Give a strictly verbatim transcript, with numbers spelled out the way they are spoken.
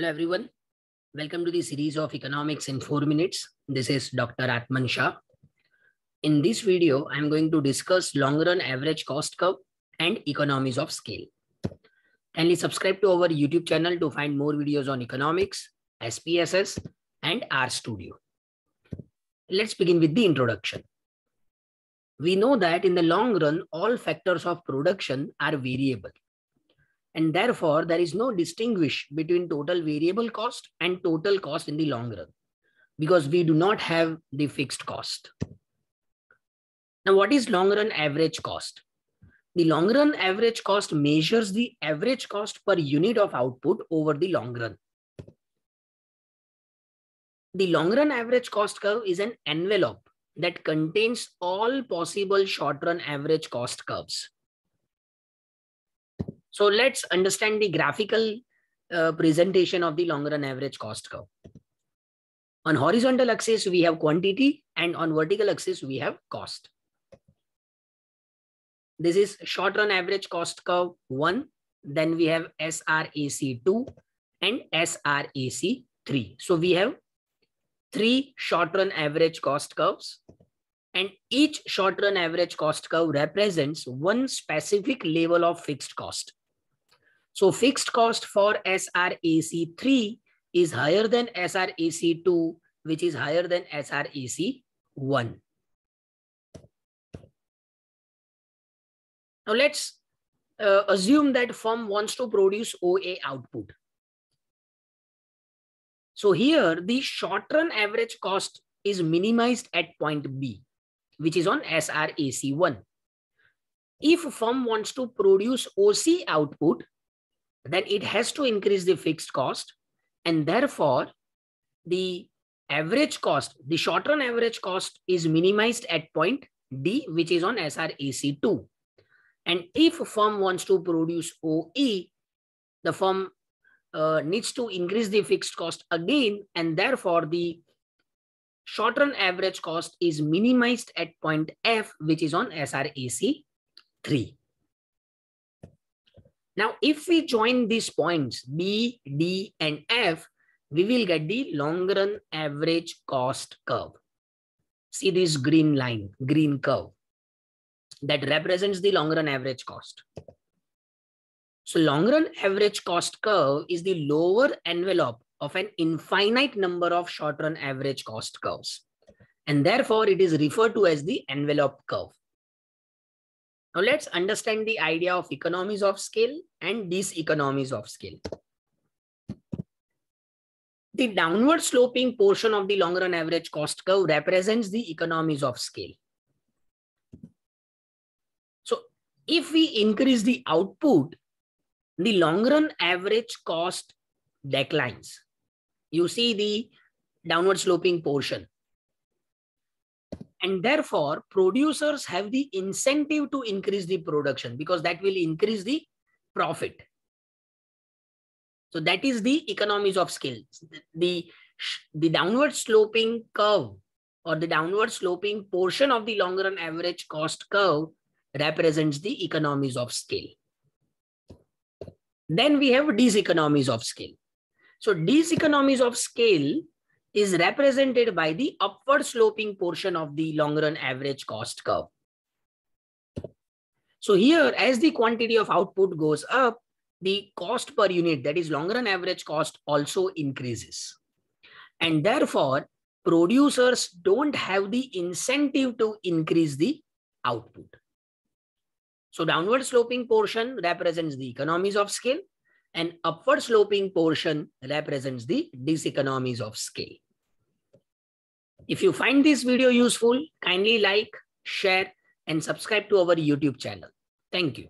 Hello everyone, welcome to the series of economics in four minutes. This is Doctor Atman Shah. In this video, I am going to discuss long run average cost curve and economies of scale. Kindly subscribe to our YouTube channel to find more videos on economics, S P S S and RStudio. Let's begin with the introduction. We know that in the long run, all factors of production are variable. And therefore, there is no distinguish between total variable cost and total cost in the long run, because we do not have the fixed cost. Now, what is long run average cost? The long run average cost measures the average cost per unit of output over the long run. The long run average cost curve is an envelope that contains all possible short run average cost curves. So let's understand the graphical uh, presentation of the long run average cost curve. On horizontal axis, we have quantity, and on vertical axis, we have cost. This is short run average cost curve one. Then we have S R A C two and S R A C three. So we have three short run average cost curves. And each short run average cost curve represents one specific level of fixed cost. So fixed cost for S R A C three is higher than S R A C two, which is higher than S R A C one. Now let's uh, assume that firm wants to produce O A output. So here the short run average cost is minimized at point B, which is on S R A C one. If a firm wants to produce O C output, then it has to increase the fixed cost, and therefore the average cost, the short run average cost is minimized at point D, which is on S R A C two. And if a firm wants to produce O E, the firm uh, needs to increase the fixed cost again, and therefore the short run average cost is minimized at point F, which is on S R A C three. Now, if we join these points B, D, and F, we will get the long run average cost curve. See this green line, green curve that represents the long run average cost. So, long run average cost curve is the lower envelope of an infinite number of short run average cost curves. And therefore, it is referred to as the envelope curve. Now let's understand the idea of economies of scale and diseconomies of scale. The downward sloping portion of the long run average cost curve represents the economies of scale. So if we increase the output, the long run average cost declines. You see the downward sloping portion. And therefore, producers have the incentive to increase the production because that will increase the profit. So that is the economies of scale. The, the downward sloping curve or the downward sloping portion of the long run average cost curve represents the economies of scale. Then we have diseconomies of scale. So diseconomies of scale is represented by the upward sloping portion of the long run average cost curve. So here, as the quantity of output goes up, the cost per unit, that is long run average cost, also increases. And therefore, producers don't have the incentive to increase the output. So downward sloping portion represents the economies of scale, and upward sloping portion represents the diseconomies of scale. If you find this video useful, kindly like, share, and subscribe to our YouTube channel. Thank you.